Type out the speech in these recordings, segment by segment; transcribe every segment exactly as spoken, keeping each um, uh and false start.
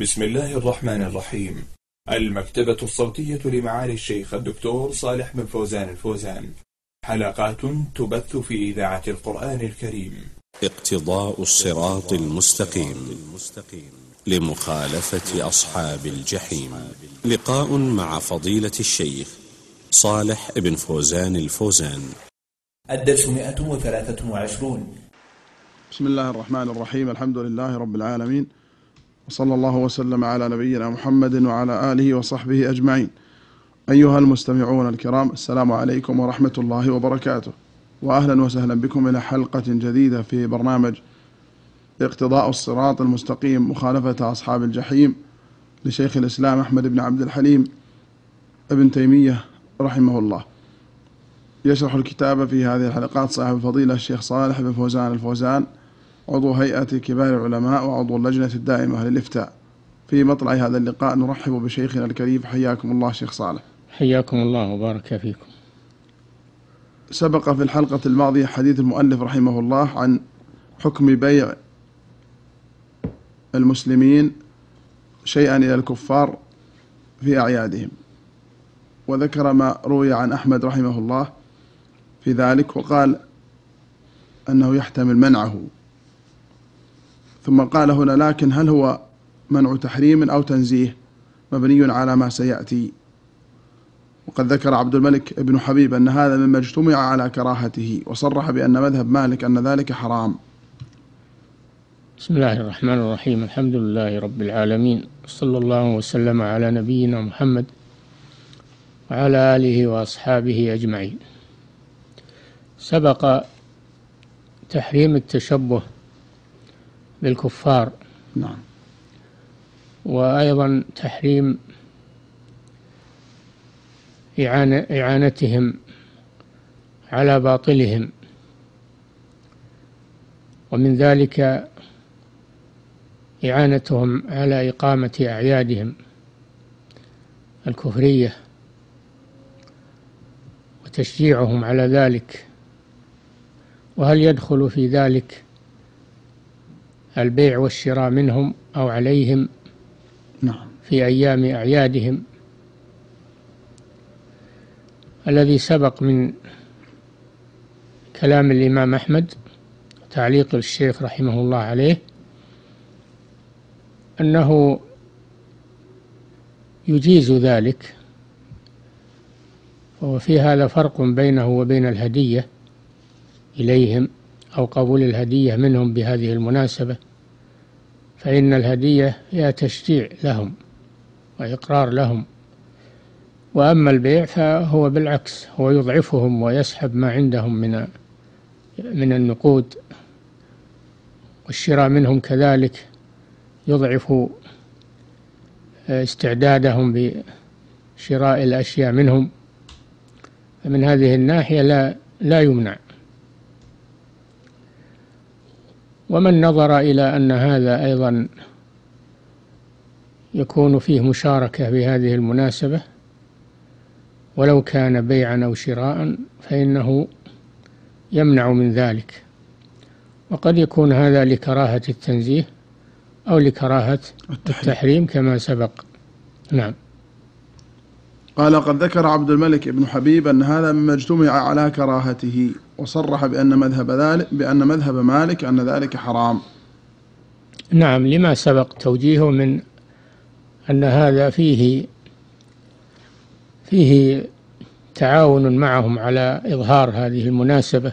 بسم الله الرحمن الرحيم. المكتبة الصوتية لمعالي الشيخ الدكتور صالح بن فوزان الفوزان، حلقات تبث في إذاعة القرآن الكريم. اقتضاء الصراط المستقيم لمخالفة أصحاب الجحيم، لقاء مع فضيلة الشيخ صالح بن فوزان الفوزان، الدرس مئة وثلاثة وعشرون. بسم الله الرحمن الرحيم. الحمد لله رب العالمين، وصلى الله وسلم على نبينا محمد وعلى آله وصحبه أجمعين. أيها المستمعون الكرام، السلام عليكم ورحمة الله وبركاته، وأهلا وسهلا بكم إلى حلقة جديدة في برنامج اقتضاء الصراط المستقيم مخالفة أصحاب الجحيم لشيخ الإسلام أحمد بن عبد الحليم ابن تيمية رحمه الله. يشرح الكتاب في هذه الحلقات صاحب الفضيلة الشيخ صالح بن فوزان الفوزان، عضو هيئة كبار العلماء وعضو اللجنة الدائمة للإفتاء. في مطلع هذا اللقاء نرحب بشيخنا الكريم، حياكم الله شيخ صالح. حياكم الله وبارك فيكم. سبق في الحلقة الماضية حديث المؤلف رحمه الله عن حكم بيع المسلمين شيئا إلى الكفار في أعيادهم، وذكر ما روي عن أحمد رحمه الله في ذلك، وقال أنه يحتمل منعه، ثم قال هنا: لكن هل هو منع تحريم أو تنزيه؟ مبني على ما سيأتي. وقد ذكر عبد الملك بن حبيب أن هذا مما اجتمع على كراهته، وصرح بأن مذهب مالك أن ذلك حرام. بسم الله الرحمن الرحيم. الحمد لله رب العالمين، صلى الله وسلم على نبينا محمد وعلى آله وأصحابه أجمعين. سبق تحريم التشبه بالكفار، نعم، وأيضا تحريم إعانتهم على باطلهم، ومن ذلك إعانتهم على إقامة أعيادهم الكفرية وتشجيعهم على ذلك. وهل يدخل في ذلك البيع والشراء منهم أو عليهم في أيام أعيادهم؟ الذي سبق من كلام الإمام أحمد تعليق الشيخ رحمه الله عليه أنه يجيز ذلك، وفي هذا فرق بينه وبين الهدية إليهم أو قبول الهدية منهم بهذه المناسبة، فإن الهدية هي تشجيع لهم وإقرار لهم، وأما البيع فهو بالعكس، هو يضعفهم ويسحب ما عندهم من من النقود، والشراء منهم كذلك يضعف استعدادهم بشراء الأشياء منهم، فمن هذه الناحية لا لا يمنع. ومن نظر إلى أن هذا أيضا يكون فيه مشاركة بهذه المناسبة ولو كان بيعا أو شراء فإنه يمنع من ذلك، وقد يكون هذا لكراهة التنزيه أو لكراهة التحريم كما سبق. نعم. قال: قد ذكر عبد الملك بن حبيب أن هذا مما اجتمع على كراهته، وصرح بأن مذهب ذلك بأن مذهب مالك أن ذلك حرام. نعم، لما سبق توجيهه من أن هذا فيه فيه تعاون معهم على إظهار هذه المناسبة،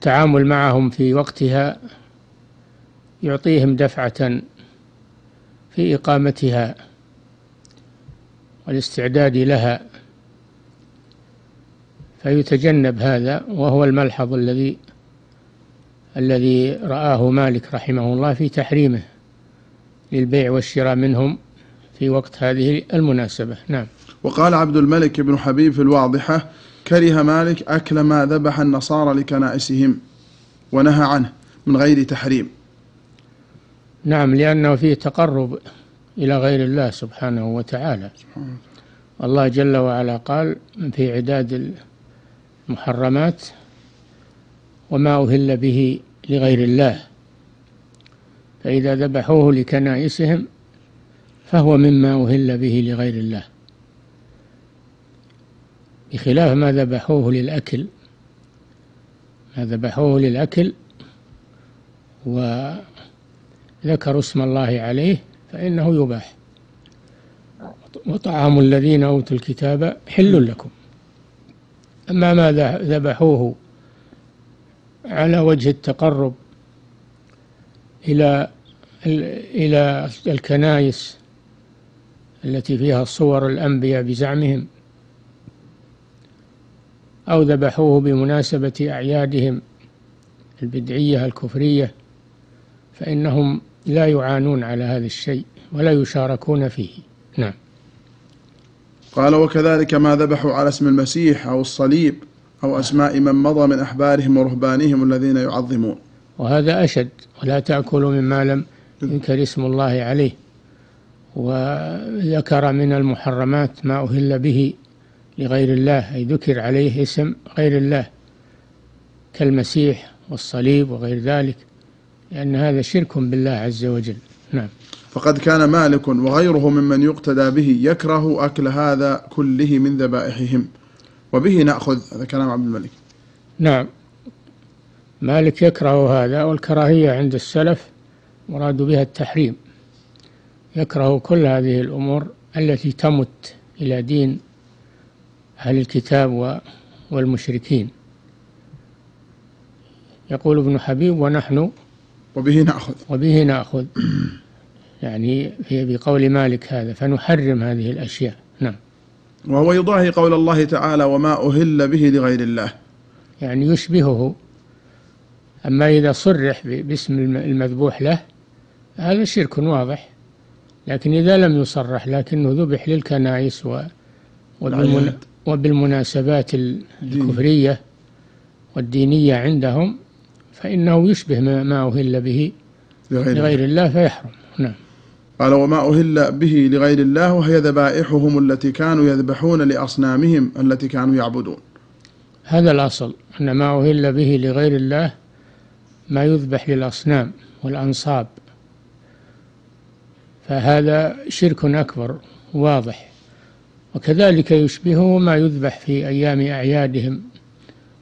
تعامل معهم في وقتها يعطيهم دفعة في إقامتها والاستعداد لها، فيتجنب هذا، وهو الملحظ الذي الذي رآه مالك رحمه الله في تحريمه للبيع والشراء منهم في وقت هذه المناسبة. نعم. وقال عبد الملك بن حبيب في الواضحة: كره مالك أكل ما ذبح النصارى لكنائسهم، ونهى عنه من غير تحريم. نعم، لأنه فيه تقرب إلى غير الله سبحانه وتعالى. الله جل وعلا قال في عداد المحرمات: وما أهل به لغير الله، فإذا ذبحوه لكنائسهم فهو مما أهل به لغير الله، بخلاف ما ذبحوه للأكل ما ذبحوه للأكل وذكروا اسم الله عليه فإنه يباح. وطعام الذين أوتوا الكتاب حل لكم. أما ما ذبحوه على وجه التقرب إلى إلى الكنائس التي فيها صور الأنبياء بزعمهم، أو ذبحوه بمناسبة أعيادهم البدعية الكفرية، فإنهم لا يعانون على هذا الشيء ولا يشاركون فيه. نعم. قال: وكذلك ما ذبحوا على اسم المسيح أو الصليب أو أسماء من مضى من أحبارهم ورهبانهم الذين يعظمون. وهذا أشد، ولا تأكلوا مما لم يذكر اسم الله عليه. وذكر من المحرمات ما أهل به لغير الله، أي ذكر عليه اسم غير الله كالمسيح والصليب وغير ذلك، لأن هذا شرك بالله عز وجل. نعم. فقد كان مالك وغيره ممن يقتدى به يكره أكل هذا كله من ذبائحهم، وبه نأخذ. هذا كلام عبد الملك. نعم، مالك يكره هذا، والكراهية عند السلف مراد بها التحريم، يكره كل هذه الأمور التي تمت إلى دين أهل الكتاب والمشركين. يقول ابن حبيب: ونحن وبه نأخذ وبه نأخذ يعني هي بقول مالك هذا، فنحرم هذه الأشياء. نعم. وهو يضاهي قول الله تعالى: وما أهل به لغير الله، يعني يشبهه. أما إذا صرح باسم المذبوح له هذا شرك واضح، لكن إذا لم يصرح لكنه ذبح للكنائس وبالمناسبات الكفرية والدينية عندهم فإنه يشبه ما أهل به لغير الله فيحرم. نعم. قال: وما أهل به لغير الله، وهي ذبائحهم التي كانوا يذبحون لأصنامهم التي كانوا يعبدون. هذا الأصل، أن ما أهل به لغير الله ما يذبح للأصنام والأنصاب، فهذا شرك أكبر واضح. وكذلك يشبهه ما يذبح في أيام أعيادهم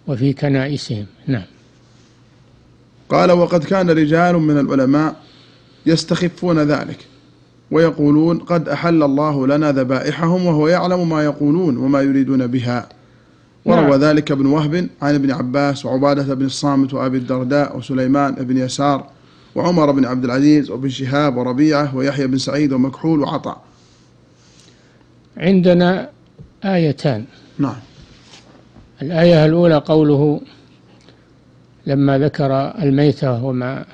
وفي كنائسهم. نعم. قال: وقد كان رجال من العلماء يستخفون ذلك ويقولون: قد أحل الله لنا ذبائحهم وهو يعلم ما يقولون وما يريدون بها. وروى نعم. ذلك ابن وهب عن ابن عباس وعبادة بن الصامت وأبي الدرداء وسليمان بن يسار وعمر بن عبد العزيز وابن شهاب وربيعة ويحيى بن سعيد ومكحول وعطاء. عندنا آيتان. نعم. الآية الأولى قوله لما ذكر الميتة وما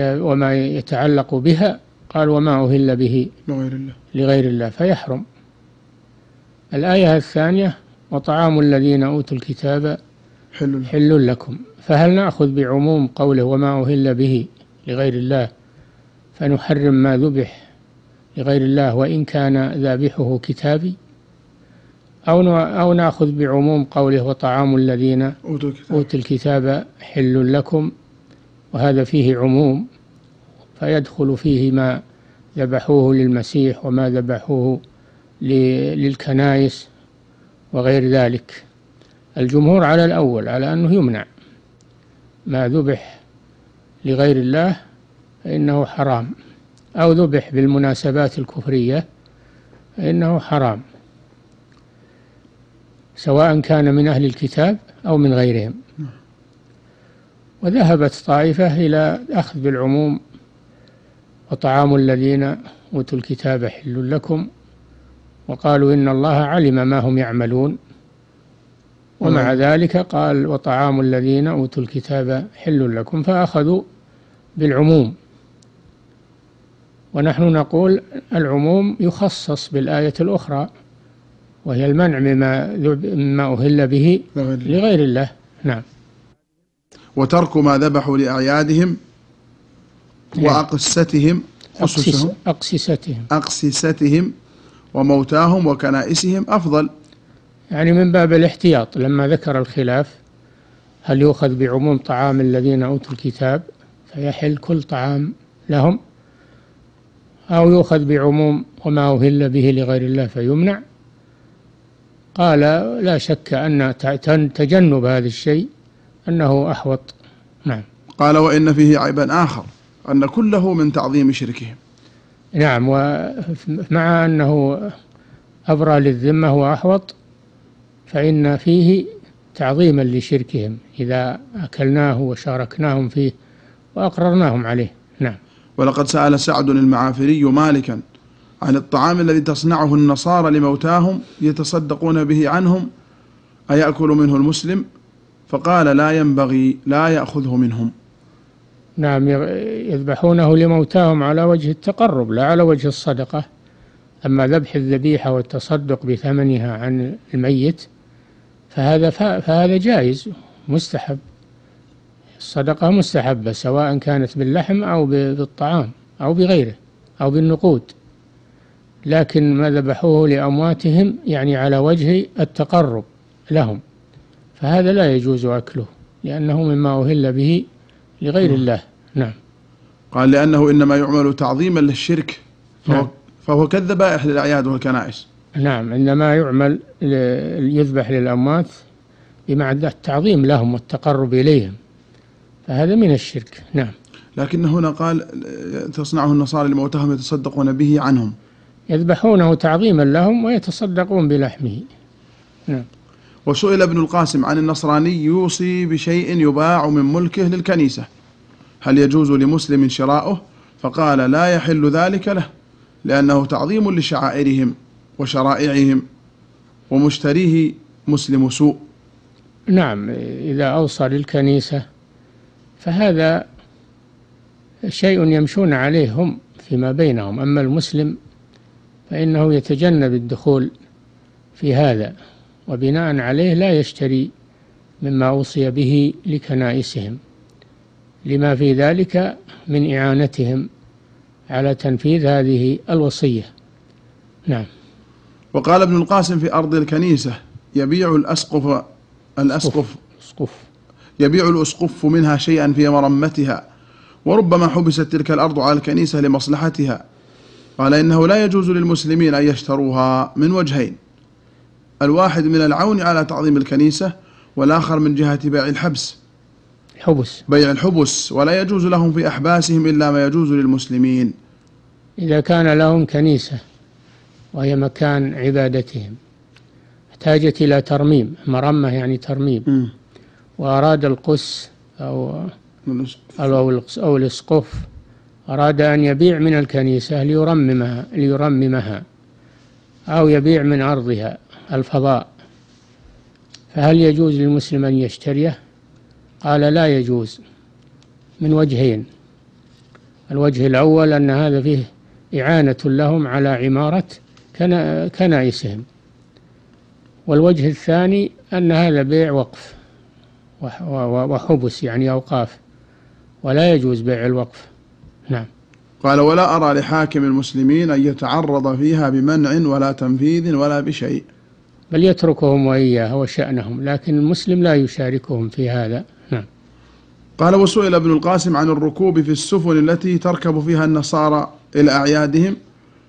وما يتعلق بها، قال: وما أهل به لغير الله لغير الله فيحرم. الآية الثانية: وطعام الذين أوتوا الكتاب حل, حل لكم. فهل نأخذ بعموم قوله وما أهل به لغير الله فنحرم ما ذبح لغير الله وإن كان ذابحه كتابي، أو أو نأخذ بعموم قوله وطعام الذين أوتوا الكتاب حل لكم، وهذا فيه عموم فيدخل فيه ما ذبحوه للمسيح وما ذبحوه للكنائس وغير ذلك. الجمهور على الأول، على أنه يمنع ما ذبح لغير الله فإنه حرام، أو ذبح بالمناسبات الكفرية فإنه حرام، سواء كان من أهل الكتاب أو من غيرهم. وذهبت طائفة إلى أخذ بالعموم وطعام الذين أوتوا الكتاب حل لكم، وقالوا إن الله علم ما هم يعملون، ومع ذلك قال وطعام الذين أوتوا الكتاب حل لكم، فأخذوا بالعموم. ونحن نقول العموم يخصص بالآية الأخرى، وهي المنع مما أهل به لغير الله. نعم. وترك ما ذبحوا لأعيادهم وأقسستهم أقسستهم أقسستهم, أقسستهم وموتاهم وكنائسهم أفضل، يعني من باب الاحتياط. لما ذكر الخلاف هل يؤخذ بعموم طعام الذين أوتوا الكتاب فيحل كل طعام لهم، أو يؤخذ بعموم وما أهل به لغير الله فيمنع؟ قال لا شك أن تجنب هذا الشيء أنه أحوط. نعم. قال وإن فيه عيبا آخر أن كله من تعظيم شركهم. نعم، ومع أنه أبرى للذمة وأحوط فإن فيه تعظيما لشركهم إذا أكلناه وشاركناهم فيه وأقررناهم عليه. نعم. ولقد سأل سعد المعافري مالكا عن الطعام الذي تصنعه النصارى لموتاهم يتصدقون به عنهم أيأكل منه المسلم؟ فقال لا ينبغي، لا يأخذه منهم. نعم، يذبحونه لموتاهم على وجه التقرب لا على وجه الصدقة. أما ذبح الذبيحة والتصدق بثمنها عن الميت فهذا فهذا جائز مستحب، الصدقة مستحبة سواء كانت باللحم أو بالطعام أو بغيره أو بالنقود، لكن ما ذبحوه لأمواتهم يعني على وجه التقرب لهم فهذا لا يجوز أكله لأنه مما أهل به لغير الله. نعم. قال لأنه إنما يعمل تعظيما للشرك فهو, نعم. فهو كالذبائح للأعياد والكنائس. نعم، إنما يعمل يذبح للأموات بمعنى التعظيم لهم والتقرب إليهم فهذا من الشرك. نعم. لكن هنا قال تصنعه النصارى لموتاهم يتصدقون به عنهم، يذبحونه تعظيما لهم ويتصدقون بلحمه. نعم. وسئل ابن القاسم عن النصراني يوصي بشيء يباع من ملكه للكنيسة هل يجوز لمسلم شراؤه؟ فقال لا يحل ذلك له لأنه تعظيم لشعائرهم وشرائعهم ومشتريه مسلم سوء. نعم، إذا أوصى للكنيسة فهذا شيء يمشون عليهم فيما بينهم، أما المسلم فإنه يتجنب الدخول في هذا وبناء عليه لا يشتري مما أوصي به لكنائسهم لما في ذلك من إعانتهم على تنفيذ هذه الوصية. نعم. وقال ابن القاسم في أرض الكنيسة يبيع الأسقف الأسقف يبيع الأسقف منها شيئا في مرمتها وربما حبست تلك الأرض على الكنيسة لمصلحتها. قال إنه لا يجوز للمسلمين أن يشتروها من وجهين، الواحد من العون على تعظيم الكنيسة والآخر من جهة بيع الحبس حبس بيع الحبس ولا يجوز لهم في أحباسهم إلا ما يجوز للمسلمين. إذا كان لهم كنيسة وهي مكان عبادتهم احتاجت إلى ترميم، مرمة يعني ترميم، م. وأراد القس أو أو الأسقف أراد أن يبيع من الكنيسة ليرممها ليرممها أو يبيع من أرضها الفضاء، فهل يجوز للمسلم أن يشتريه؟ قال لا يجوز من وجهين، الوجه الأول أن هذا فيه إعانة لهم على عمارة كنائسهم، والوجه الثاني أن هذا بيع وقف وحبس يعني أوقاف ولا يجوز بيع الوقف. نعم. قال ولا أرى لحاكم المسلمين أن يتعرض فيها بمنع ولا تنفيذ ولا بشيء، بل يتركهم وإياه وشأنهم، لكن المسلم لا يشاركهم في هذا. نعم. قال وسئل ابن القاسم عن الركوب في السفن التي تركب فيها النصارى إلى أعيادهم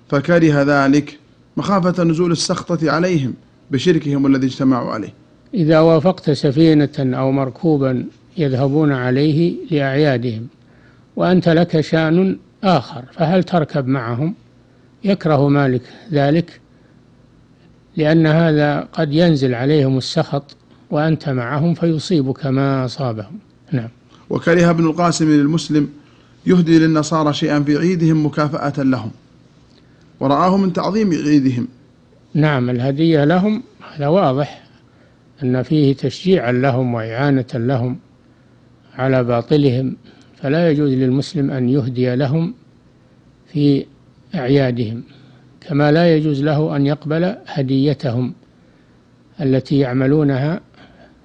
فكره ذلك مخافة نزول السخطة عليهم بشركهم الذي اجتمعوا عليه. إذا وافقت سفينة أو مركوبا يذهبون عليه لأعيادهم وأنت لك شأن آخر فهل تركب معهم؟ يكره مالك ذلك لأن هذا قد ينزل عليهم السخط وأنت معهم فيصيبك ما أصابهم. نعم. وكره ابن القاسم للمسلم يهدي للنصارى شيئا في عيدهم مكافأة لهم ورآه من تعظيم عيدهم. نعم، الهدية لهم هذا واضح أن فيه تشجيعا لهم وإعانة لهم على باطلهم، فلا يجوز للمسلم أن يهدي لهم في أعيادهم، كما لا يجوز له أن يقبل هديتهم التي يعملونها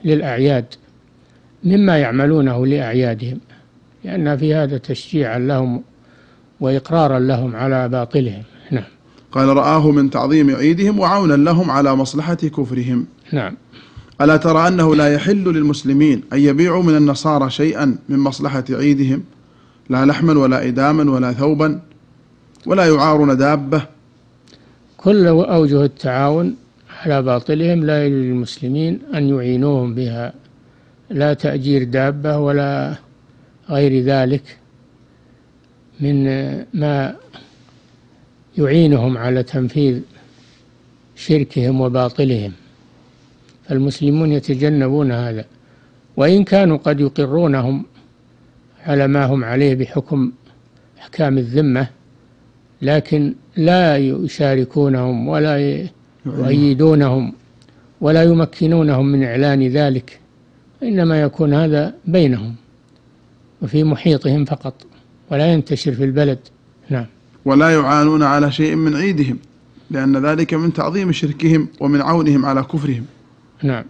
للأعياد مما يعملونه لأعيادهم، لأن في هذا تشجيعا لهم وإقرارا لهم على باطلهم. نعم. قال رآه من تعظيم عيدهم وعونا لهم على مصلحة كفرهم. نعم. ألا ترى أنه لا يحل للمسلمين أن يبيعوا من النصارى شيئا من مصلحة عيدهم، لا لحما ولا إداما ولا ثوبا ولا يعارون دابة. كل أوجه التعاون على باطلهم لا يجوز للمسلمين أن يعينوهم بها، لا تأجير دابة ولا غير ذلك من ما يعينهم على تنفيذ شركهم وباطلهم، فالمسلمون يتجنبون هذا، وإن كانوا قد يقرونهم على ما هم عليه بحكم أحكام الذمة، لكن لا يشاركونهم ولا يؤيدونهم ولا يمكنونهم من إعلان ذلك، إنما يكون هذا بينهم وفي محيطهم فقط ولا ينتشر في البلد. نعم. ولا يعانون على شيء من عيدهم، لأن ذلك من تعظيم شركهم ومن عونهم على كفرهم. نعم.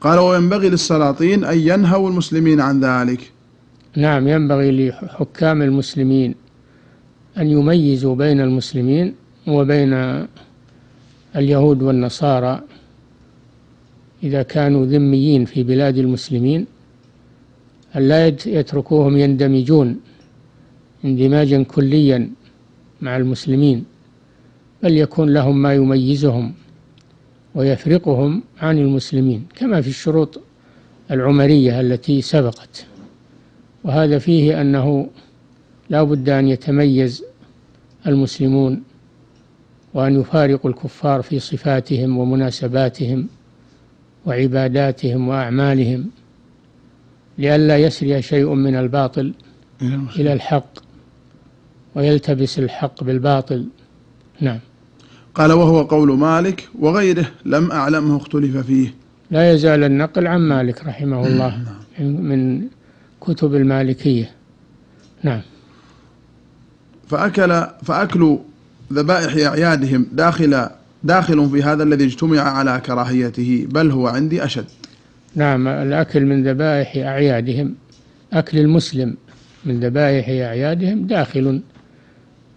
قال: وينبغي للسلاطين أن ينهوا المسلمين عن ذلك. نعم، ينبغي لحكام المسلمين أن يميزوا بين المسلمين وبين اليهود والنصارى إذا كانوا ذميين في بلاد المسلمين، ألا يتركوهم يندمجون اندماجا كليا مع المسلمين، بل يكون لهم ما يميزهم ويفرقهم عن المسلمين كما في الشروط العمرية التي سبقت، وهذا فيه أنه لا بد أن يتميز المسلمون وأن يفارقوا الكفار في صفاتهم ومناسباتهم وعباداتهم وأعمالهم، لئلا يسري شيء من الباطل إلى الحق ويلتبس الحق بالباطل. نعم. قال: وهو قول مالك وغيره لم أعلمه اختلف فيه. لا يزال النقل عن مالك رحمه الله من كتب المالكية. نعم. فأكل فأكل ذبائح أعيادهم داخل داخل في هذا الذي اجتمع على كراهيته، بل هو عندي أشد. نعم، الأكل من ذبائح أعيادهم، أكل المسلم من ذبائح أعيادهم داخل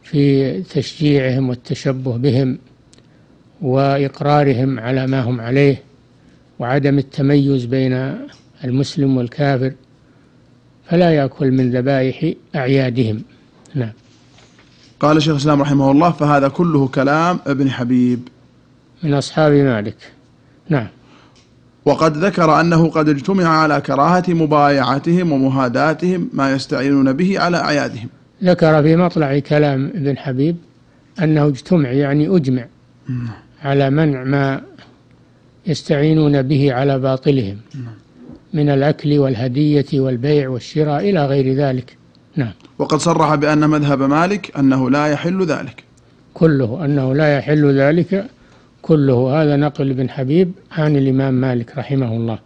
في تشجيعهم والتشبه بهم وإقرارهم على ما هم عليه وعدم التميز بين المسلم والكافر، فلا يأكل من ذبائح أعيادهم. نعم. قال شيخ الإسلام رحمه الله: فهذا كله كلام ابن حبيب من أصحاب مالك. نعم. وقد ذكر أنه قد اجتمع على كراهة مبايعتهم ومهاداتهم ما يستعينون به على أعيادهم. ذكر في مطلع كلام ابن حبيب أنه اجتمع يعني أجمع على منع ما يستعينون به على باطلهم من الأكل والهدية والبيع والشراء إلى غير ذلك. نعم. وقد صرح بأن مذهب مالك أنه لا يحل ذلك كله، أنه لا يحل ذلك كله، هذا نقل ابن حبيب عن الإمام مالك رحمه الله.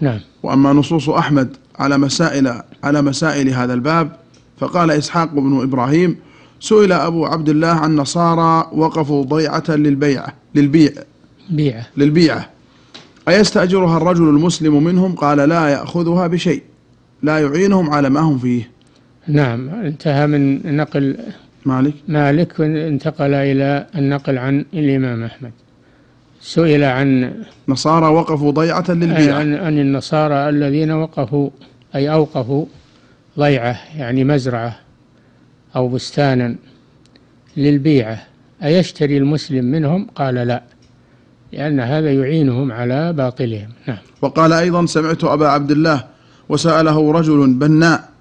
نعم. وأما نصوص أحمد على مسائل على مسائل هذا الباب، فقال إسحاق بن إبراهيم: سئل أبو عبد الله عن نصارى وقفوا ضيعة للبيعة للبيع بيعة للبيعة أيستأجرها الرجل المسلم منهم؟ قال: لا يأخذها بشيء، لا يعينهم على ما هم فيه. نعم، انتهى من نقل مالك مالك انتقل إلى النقل عن الإمام أحمد. سئل عن نصارى وقفوا ضيعة للبيعة، عن, عن النصارى الذين وقفوا أي أوقفوا ضيعة يعني مزرعة أو بستانا للبيعة، أيشتري المسلم منهم؟ قال: لا، لأن هذا يعينهم على باطلهم. نعم. وقال أيضا: سمعت أبا عبد الله وسأله رجل: بناء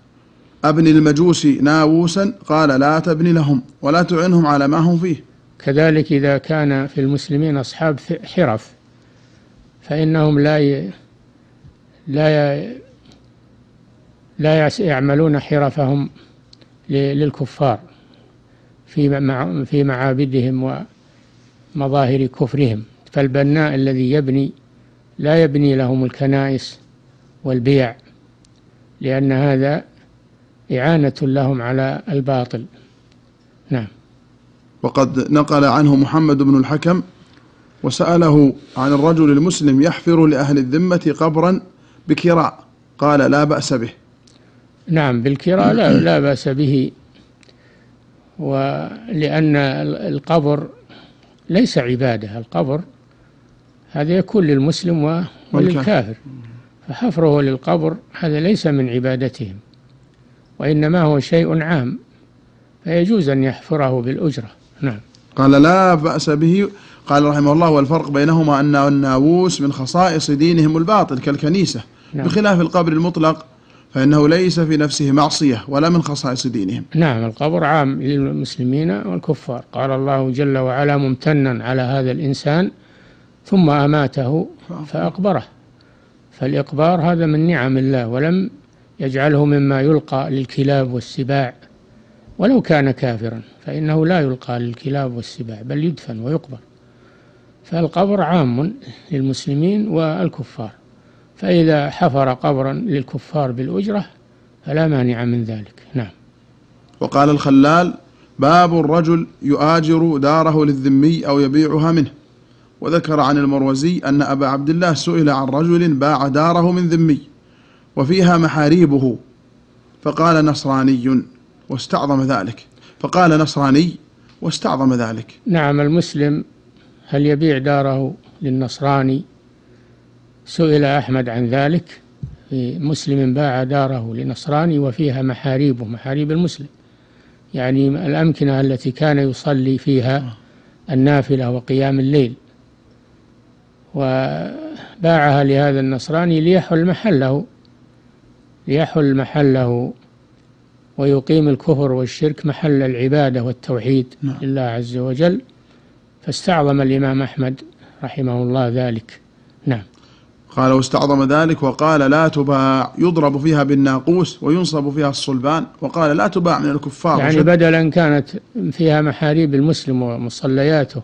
أبني المجوس ناووسا؟ قال: لا تبني لهم ولا تعينهم على ما هم فيه. كذلك إذا كان في المسلمين أصحاب حرف فإنهم لا ي... لا ي... لا يعملون حرفهم للكفار في في معابدهم ومظاهر كفرهم، فالبناء الذي يبني لا يبني لهم الكنائس والبيع، لأن هذا إعانة لهم على الباطل. نعم. وقد نقل عنه محمد بن الحكم: وسأله عن الرجل المسلم يحفر لأهل الذمة قبرا بكراء، قال: لا بأس به. نعم، بالكراء لا, لا بأس به، ولأن القبر ليس عبادة، القبر هذا يكون للمسلم وللكافر، فحفره للقبر هذا ليس من عبادتهم، وإنما هو شيء عام فيجوز أن يحفره بالأجرة. نعم. قال لا بأس به. قال رحمه الله والفرق بينهما أن الناووس من خصائص دينهم الباطل كالكنيسة. نعم. بخلاف القبر المطلق فإنه ليس في نفسه معصية ولا من خصائص دينهم. نعم القبر عام للمسلمين والكفار. قال الله جل وعلا ممتنا على هذا الإنسان ثم أماته فأقبره. فالإقبار هذا من نعم الله ولم يجعله مما يلقى للكلاب والسباع ولو كان كافرا فإنه لا يلقى للكلاب والسباع بل يدفن ويقبر. فالقبر عام للمسلمين والكفار فإذا حفر قبرا للكفار بالأجرة فلا مانع من ذلك. نعم. وقال الخلال باب الرجل يؤاجر داره للذمي أو يبيعها منه. وذكر عن المروزي أن أبا عبد الله سئل عن رجل باع داره من ذمي وفيها محاريبه فقال نصراني واستعظم ذلك فقال نصراني واستعظم ذلك. نعم المسلم هل يبيع داره للنصراني؟ سئل أحمد عن ذلك في مسلم باع داره لنصراني وفيها محاريبه، محاريب المسلم يعني الأمكنة التي كان يصلي فيها النافلة وقيام الليل، وباعها لهذا النصراني ليحل محله ليحل محله ويقيم الكفر والشرك محل العبادة والتوحيد لله عز وجل. فاستعظم الإمام أحمد رحمه الله ذلك. نعم. قال واستعظم ذلك وقال لا تباع يضرب فيها بالناقوس وينصب فيها الصلبان. وقال لا تباع من الكفار يعني بدلا كانت فيها محاريب المسلم ومصلياته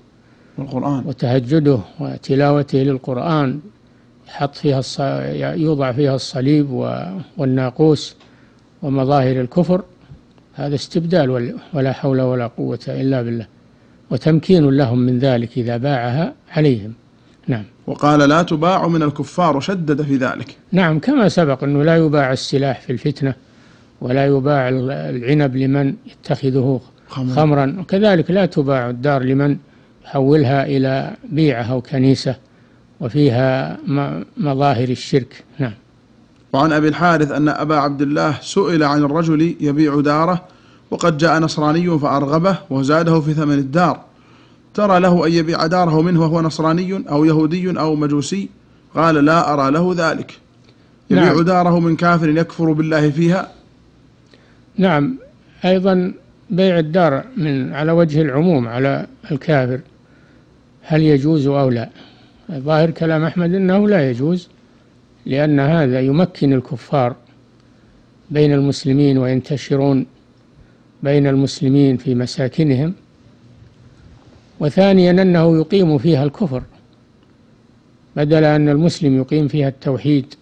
والقرآن وتهجده وتلاوته للقرآن يحط فيها الص... يوضع فيها الصليب و... والناقوس ومظاهر الكفر، هذا استبدال ولا حول ولا قوة إلا بالله وتمكين لهم من ذلك إذا باعها عليهم. نعم. وقال لا تباع من الكفار وشدد في ذلك. نعم كما سبق أنه لا يباع السلاح في الفتنة ولا يباع العنب لمن يتخذه خمرا، وكذلك لا تباع الدار لمن يحولها إلى بيعها وكنيسة وفيها مظاهر الشرك. نعم. وعن أبي الحارث أن أبا عبد الله سئل عن الرجل يبيع داره وقد جاء نصراني فأرغبه وزاده في ثمن الدار، ترى له أن يبيع داره منه وهو نصراني أو يهودي أو مجوسي؟ قال لا أرى له ذلك. يبيع نعم. داره من كافر يكفر بالله فيها. نعم أيضا بيع الدار من على وجه العموم على الكافر هل يجوز أو لا؟ ظاهر كلام أحمد أنه لا يجوز لأن هذا يمكن الكفار بين المسلمين وينتشرون بين المسلمين في مساكنهم، وثانيا أنه يقيم فيها الكفر بدل أن المسلم يقيم فيها التوحيد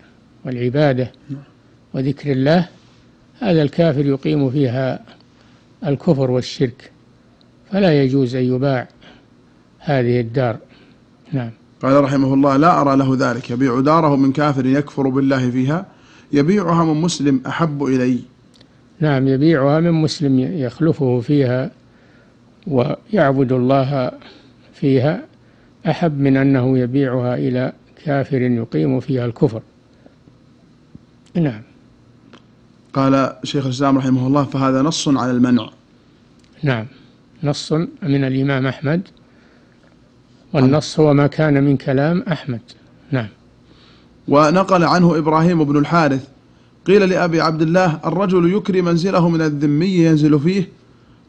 والعبادة وذكر الله، هذا الكافر يقيم فيها الكفر والشرك فلا يجوز أن يباع هذه الدار. نعم. قال رحمه الله لا أرى له ذلك. يبيع داره من كافر يكفر بالله فيها يبيعها من مسلم أحب إلي. نعم يبيعها من مسلم يخلفه فيها ويعبد الله فيها أحب من أنه يبيعها إلى كافر يقيم فيها الكفر. نعم. قال شيخ الإسلام رحمه الله فهذا نص على المنع. نعم نص من الإمام أحمد والنص هو ما كان من كلام أحمد. نعم. ونقل عنه إبراهيم بن الحارث قيل لأبي عبد الله الرجل يكري منزله من الذمي ينزل فيه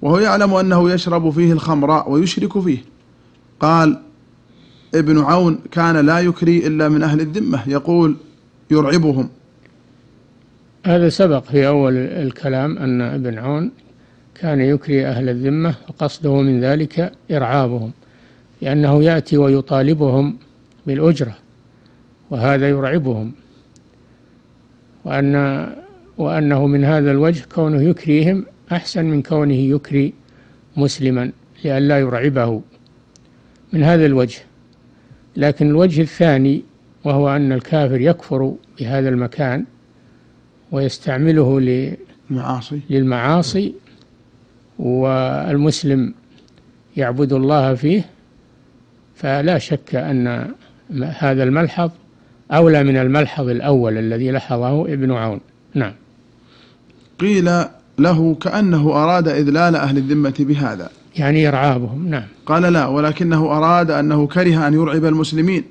وهو يعلم أنه يشرب فيه الخمر ويشرك فيه. قال ابن عون كان لا يكري إلا من أهل الذمة يقول يرعبهم. هذا سبق في أول الكلام أن ابن عون كان يكري أهل الذمة وقصده من ذلك إرعابهم لأنه يأتي ويطالبهم بالأجرة وهذا يرعبهم، وأن وأنه من هذا الوجه كونه يكريهم أحسن من كونه يكري مسلما لئلا يرعبه من هذا الوجه. لكن الوجه الثاني وهو أن الكافر يكفر بهذا المكان ويستعمله للمعاصي والمسلم يعبد الله فيه، فلا شك أن هذا الملحظ أولى من الملحظ الأول الذي لحظه ابن عون. نعم. قيل له كأنه أراد إذلال أهل الذمة بهذا، يعني إرعابهم. نعم. قال لا، ولكنه أراد أنه كره أن يرعب المسلمين،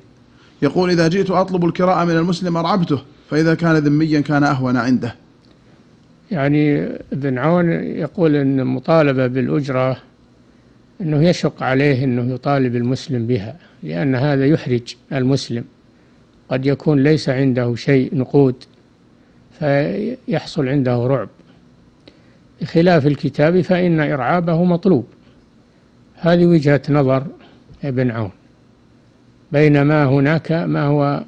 يقول إذا جئت أطلب الكراء من المسلم أرعبته، فإذا كان ذميا كان أهون عنده. يعني ابن عون يقول أن المطالبة بالأجرة أنه يشق عليه أنه يطالب المسلم بها، لأن هذا يحرج المسلم، قد يكون ليس عنده شيء نقود فيحصل عنده رعب، بخلاف الكتاب فإن إرعابه مطلوب. هذه وجهة نظر ابن عون، بينما هناك ما هو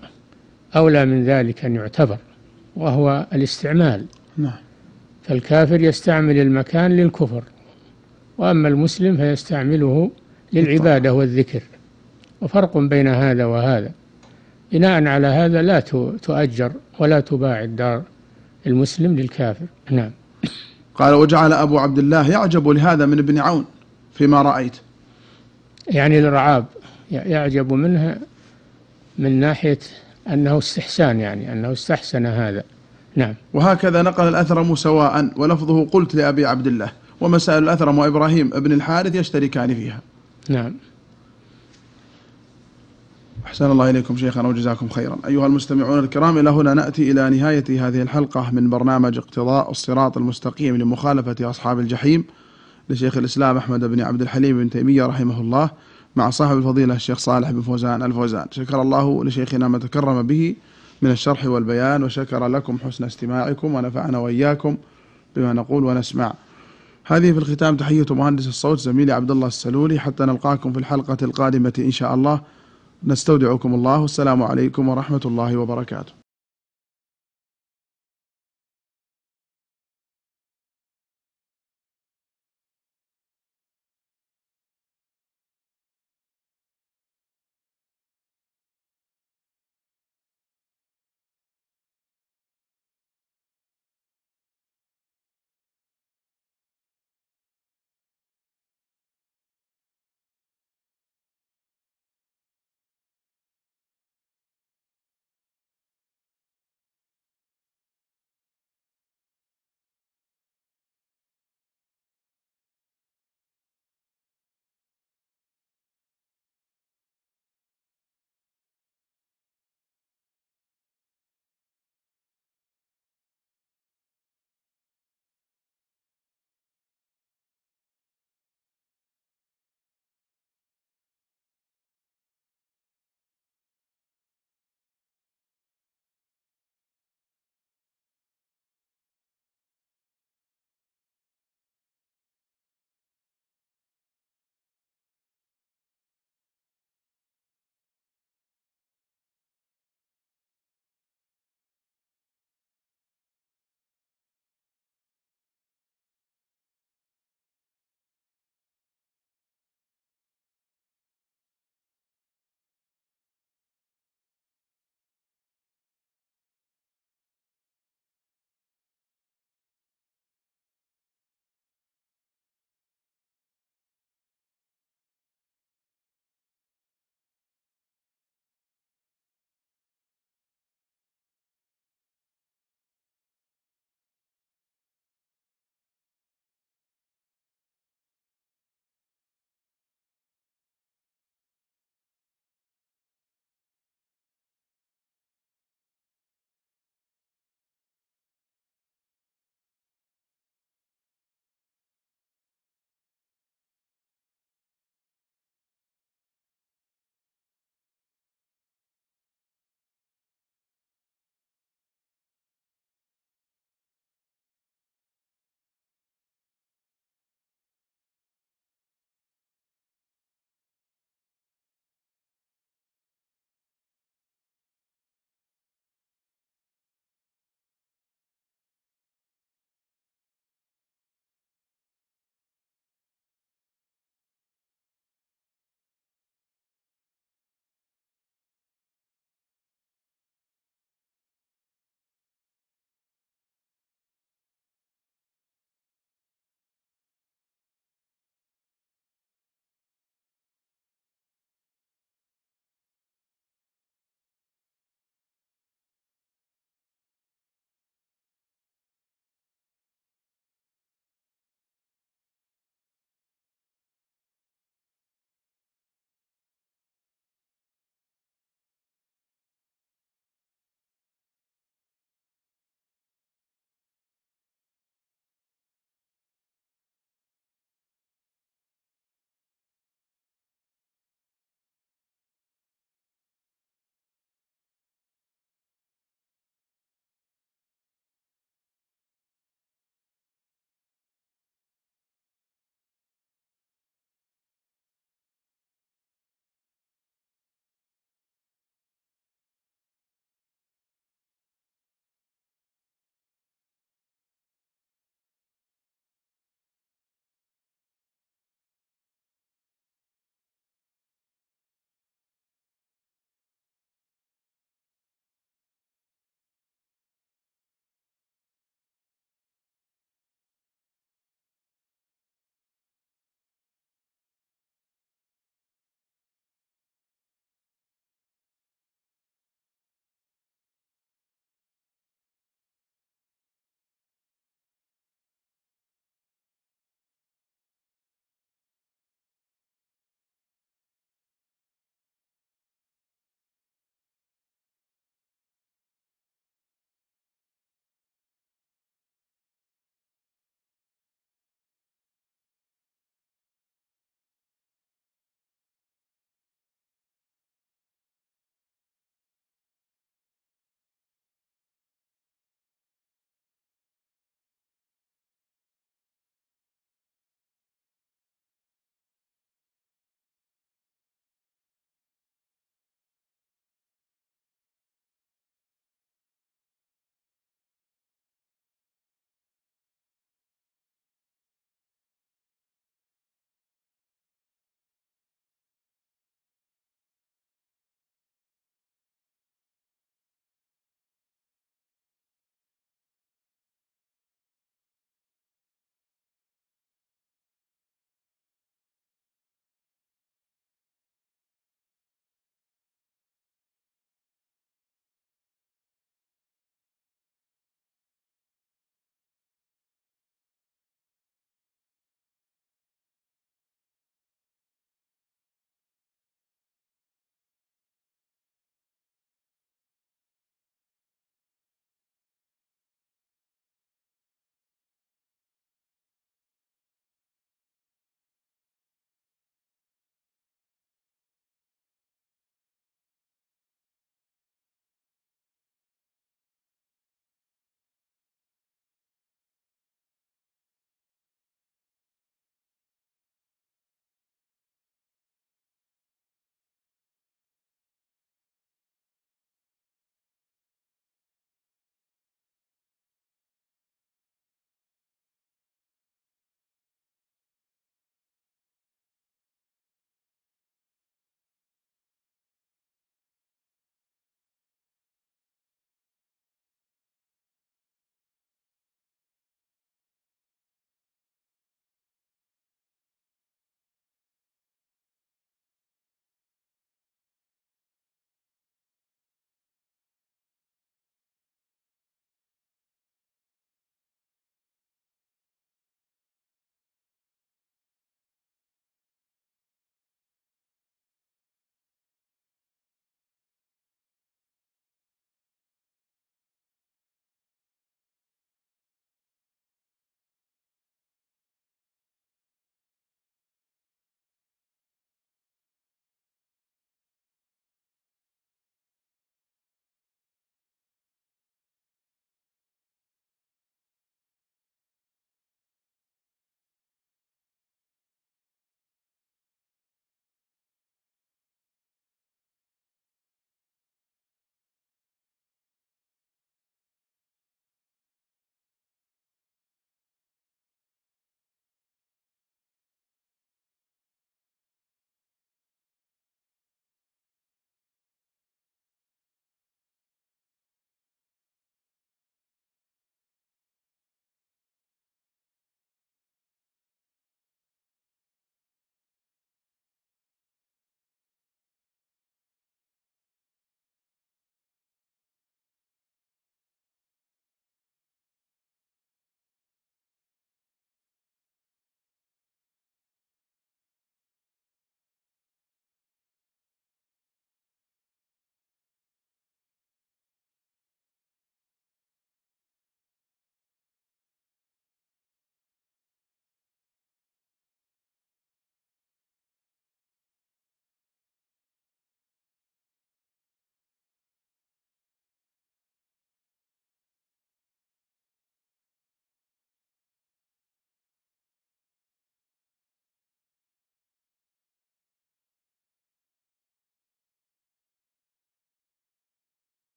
أولى من ذلك أن يعتبر، وهو الاستعمال. نعم. فالكافر يستعمل المكان للكفر، وأما المسلم فيستعمله للعبادة والذكر، وفرق بين هذا وهذا. بناء على هذا لا تؤجر ولا تباع الدار المسلم للكافر. نعم. قال وجعل أبو عبد الله يعجب لهذا من ابن عون فيما رأيت، يعني الرعاب يعجب منها من ناحية أنه استحسان، يعني أنه استحسن هذا. نعم. وهكذا نقل الأثرم سواء، ولفظه قلت لأبي عبد الله، ومسائل الأثرم وإبراهيم ابن الحارث يشتركان فيها. نعم. أحسن الله إليكم شيخنا وجزاكم خيرا. أيها المستمعون الكرام، إلى هنا نأتي إلى نهاية هذه الحلقة من برنامج اقتضاء الصراط المستقيم لمخالفة أصحاب الجحيم لشيخ الإسلام أحمد بن عبد الحليم ابن تيمية رحمه الله، مع صاحب الفضيلة الشيخ صالح بن فوزان الفوزان. شكر الله لشيخنا ما تكرم به من الشرح والبيان، وشكر لكم حسن استماعكم، ونفعنا وإياكم بما نقول ونسمع. هذه في الختام تحية مهندس الصوت زميلي عبد الله السلولي، حتى نلقاكم في الحلقة القادمة إن شاء الله، نستودعكم الله، والسلام عليكم ورحمة الله وبركاته.